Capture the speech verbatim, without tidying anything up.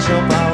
shall bow.